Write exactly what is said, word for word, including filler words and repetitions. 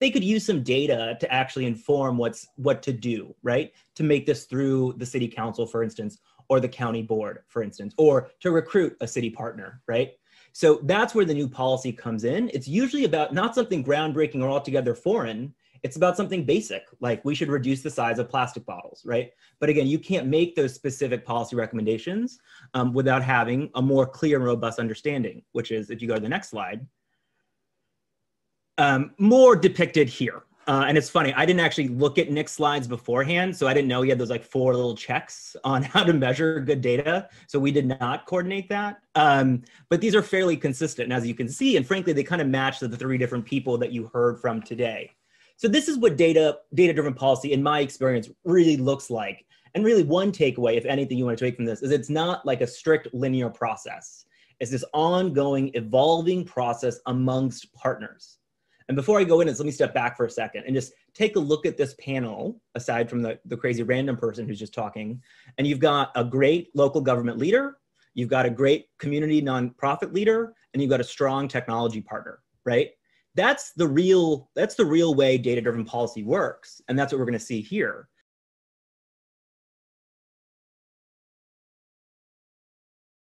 they could use some data to actually inform what's what to do, right? To make this through the city council, for instance, or the county board, for instance, or to recruit a city partner, right? So that's where the new policy comes in. It's usually about not something groundbreaking or altogether foreign. It's about something basic, like we should reduce the size of plastic bottles, right? But again, you can't make those specific policy recommendations um, without having a more clear and robust understanding, which is, if you go to the next slide, um, more depicted here. Uh, and it's funny, I didn't actually look at Nick's slides beforehand, so I didn't know he had those like four little checks on how to measure good data. So we did not coordinate that. Um, but these are fairly consistent, and as you can see, and frankly, they kind of match the three different people that you heard from today. So this is what data, data-driven policy, in my experience, really looks like. And really one takeaway, if anything you want to take from this, is it's not like a strict linear process. It's this ongoing, evolving process amongst partners. And before I go into this, let me step back for a second and just take a look at this panel, aside from the, the crazy random person who's just talking. And you've got a great local government leader, you've got a great community nonprofit leader, and you've got a strong technology partner, right? That's the real, that's the real way data-driven policy works. And that's what we're going to see here.